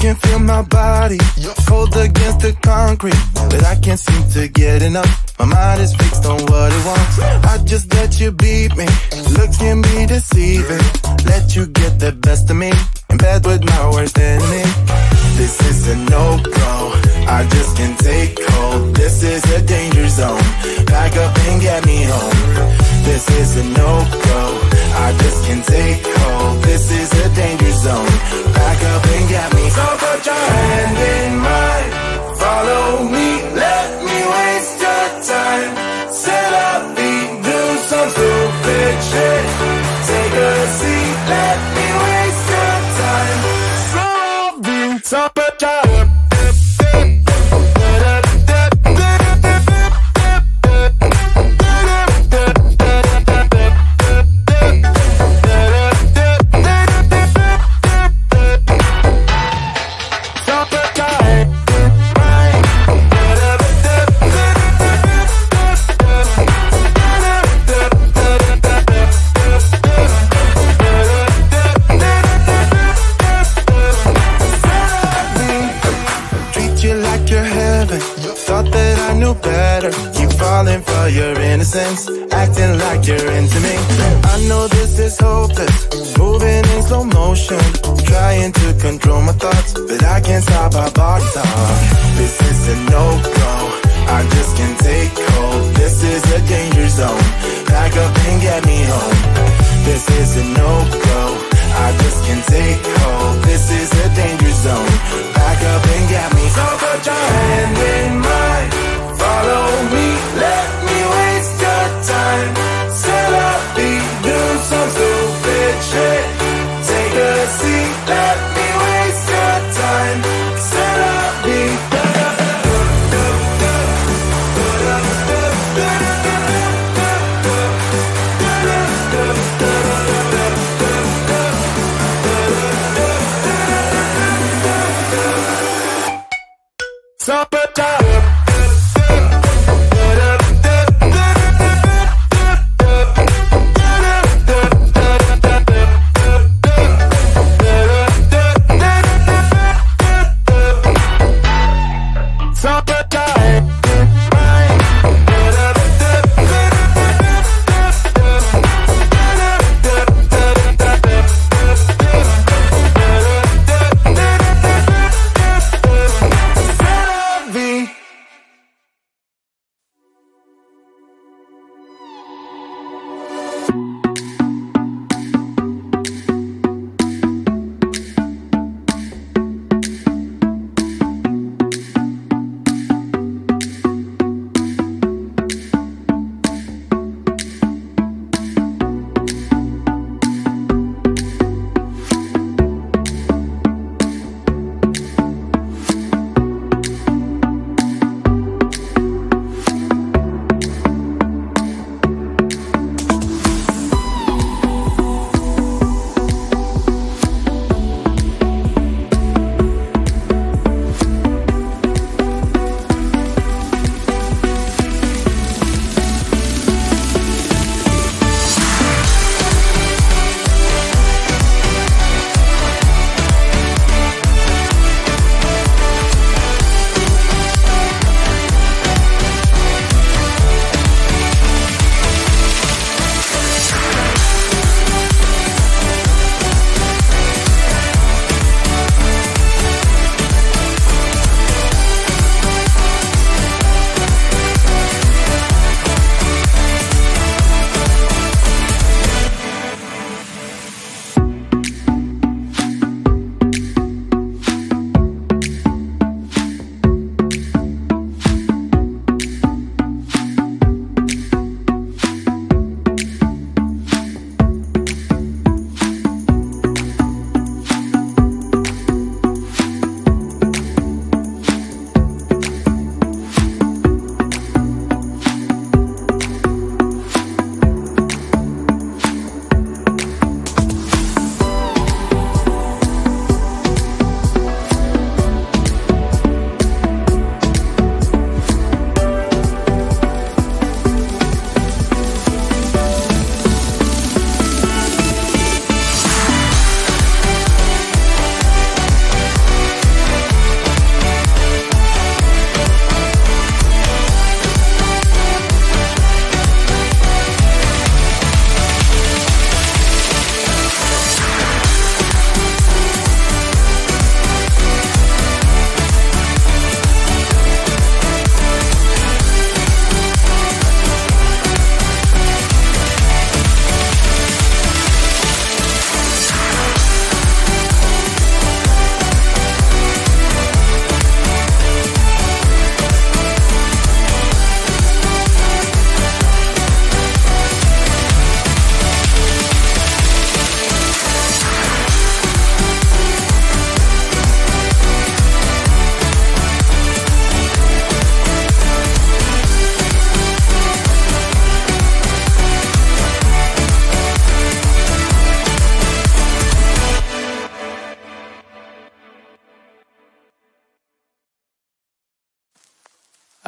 can feel my body cold against the concrete, but I can't seem to get enough. My mind is fixed on what it wants. I just let you beat me, look at me deceiving, let you get the best of me, in bed with my worst enemy. This is a no-go, I just can't take hold. This is a danger zone, back up and get me home. This is a no-go, I just can't take hold. This is a danger zone, back up and get me home. So put your hand in mine, follow me, let me waste your time. Set up feet, do some stupid shit. Take a seat, let me waste your time. So put your hand in mine. Acting like you're into me, I know this is hopeless. Moving in slow motion, trying to control my thoughts, but I can't stop my body talk. This is a no-go, I just can't take hold. This is a danger zone, back up and get me home. This is a no-go, I just can't take hold. This is a danger zone, back up and get me home. So put your hand in mine, follow me, let time, set up feet, do some stupid shit. Take a seat, let me waste your time. Set up feet. Supper time.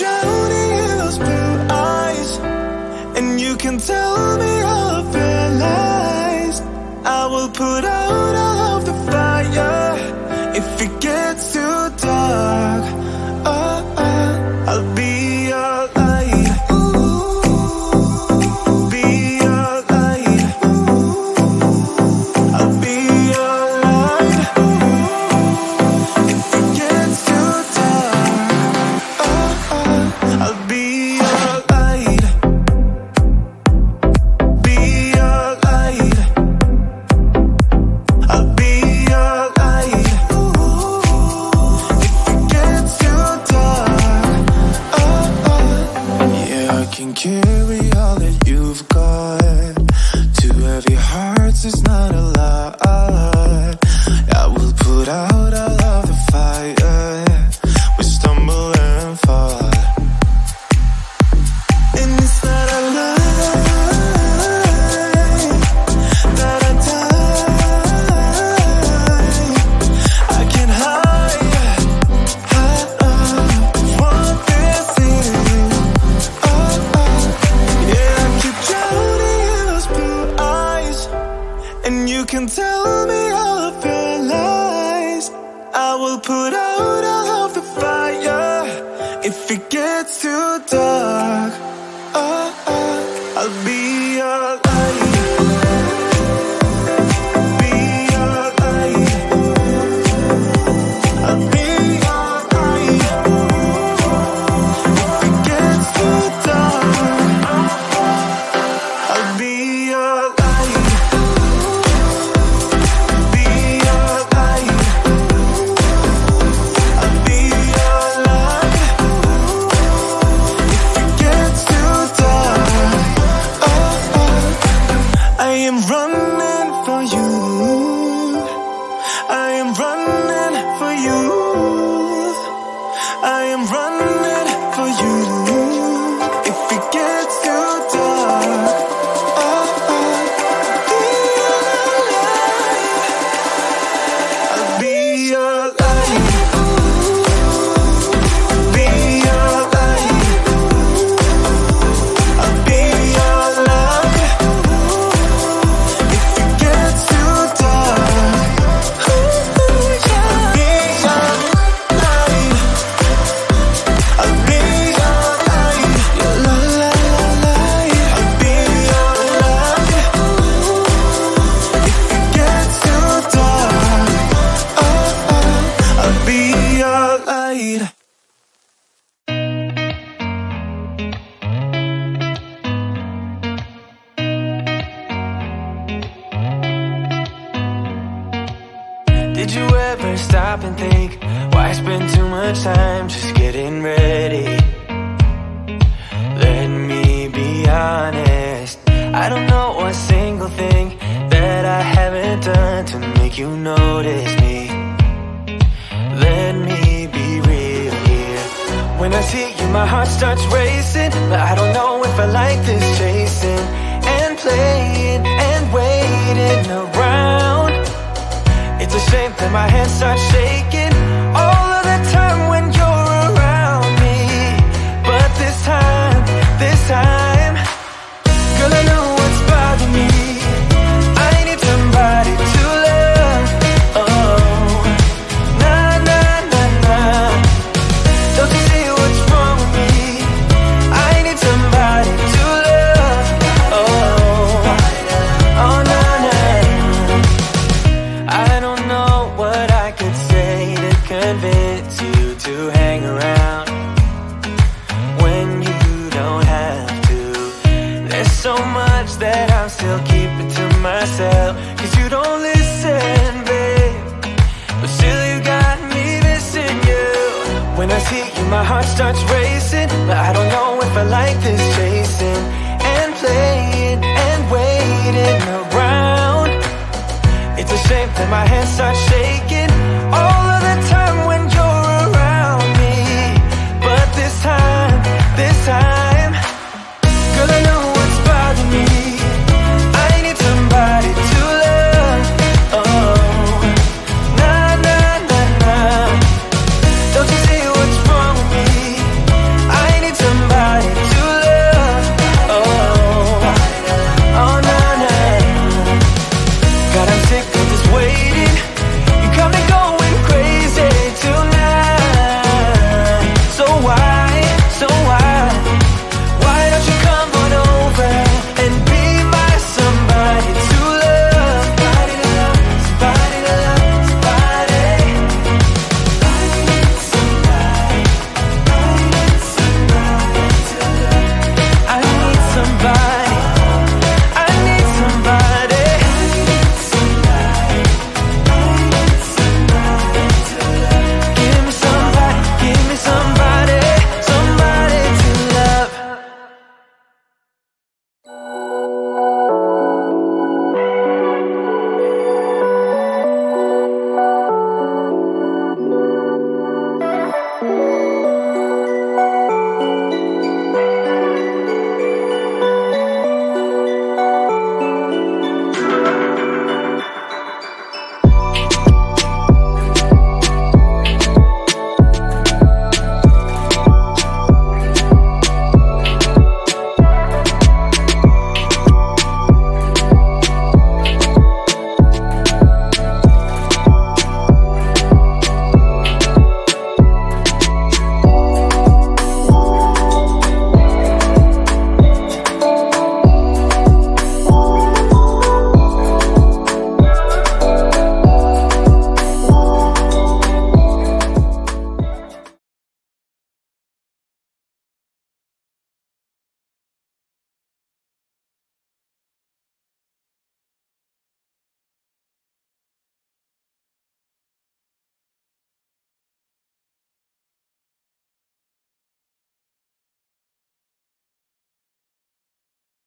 Drowning in those blue eyes, and you can tell me all of your lies. I will put out all of the fire if it gets too dark. Oh, oh, I'll be your light. Ooh, be your light. Ooh, I'll be your light. Ooh, if it gets too dark. I'll be your light, be your light. I'll be your light. Ooh, if it gets too dark. Oh, oh. Yeah, I can carry all that you've got. Two heavy hearts is not a lot. I will put out all of the fire. We stumble and fall. Can tell me all of your lies. I will put out all of the fire if it gets too dark. Oh, oh, I'll be your light. Did you ever stop and think, why spend too much time just getting ready? Let me be honest, I don't know a single thing that I haven't done to make you notice me. Let me be real here. When I see you, my heart starts racing, but I don't know if I like this chasing and playing and waiting around. It's a shame that my hands start shaking all of the time when you're around me. But this time, girl, I know what's bothering me. I need somebody to love. Oh, nah, nah, nah, nah. Don't you see what's wrong with me? I need somebody to love. Oh, oh, nah, nah. I don't know what I could say to convince and my heart starts racing, but I don't know if I like this chasing and playing and waiting around. It's a shame that my hands start shaking all of the time.